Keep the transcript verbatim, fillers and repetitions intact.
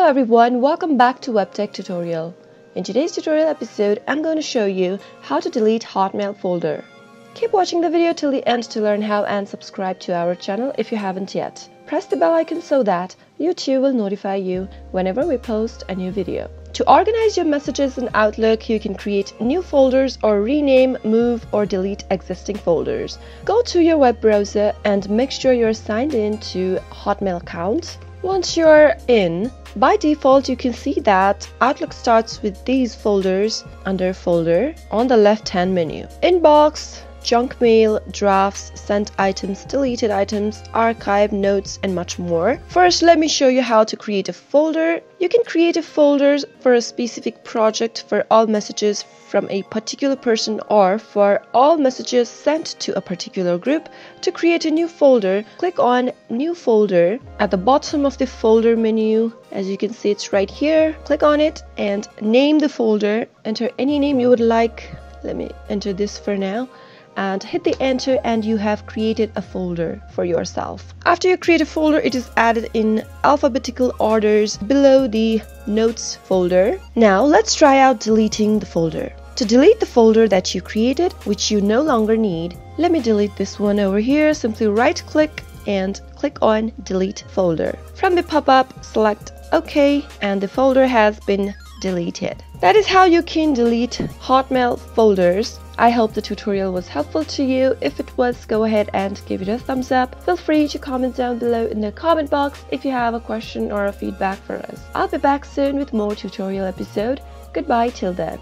Hello everyone, welcome back to WebTech Tutorial. In today's tutorial episode, I'm going to show you how to delete Hotmail folder. Keep watching the video till the end to learn how, and subscribe to our channel if you haven't yet. Press the bell icon so that YouTube will notify you whenever we post a new video. To organize your messages in Outlook, you can create new folders or rename, move or delete existing folders. Go to your web browser and make sure you're signed in to Hotmail account. Once you're in, by default you can see that Outlook starts with these folders under Folder on the left-hand menu. Inbox, junk mail, drafts, sent items, deleted items, archive, notes and much more. First, let me show you how to create a folder. You can create a folder for a specific project for all messages from a particular person or for all messages sent to a particular group. To create a new folder, click on New Folder at the bottom of the folder menu. As you can see, it's right here. Click on it and name the folder. Enter any name you would like. Let me enter this for now. And hit the enter and you have created a folder for yourself. After you create a folder, it is added in alphabetical orders below the notes folder. Now let's try out deleting the folder. To delete the folder that you created, which you no longer need, let me delete this one over here. Simply right click and click on delete folder. From the pop-up, select OK and the folder has been deleted. That is how you can delete Hotmail folders. I hope the tutorial was helpful to you. If it was, go ahead and give it a thumbs up. Feel free to comment down below in the comment box if you have a question or a feedback for us. I'll be back soon with more tutorial episode. Goodbye till then.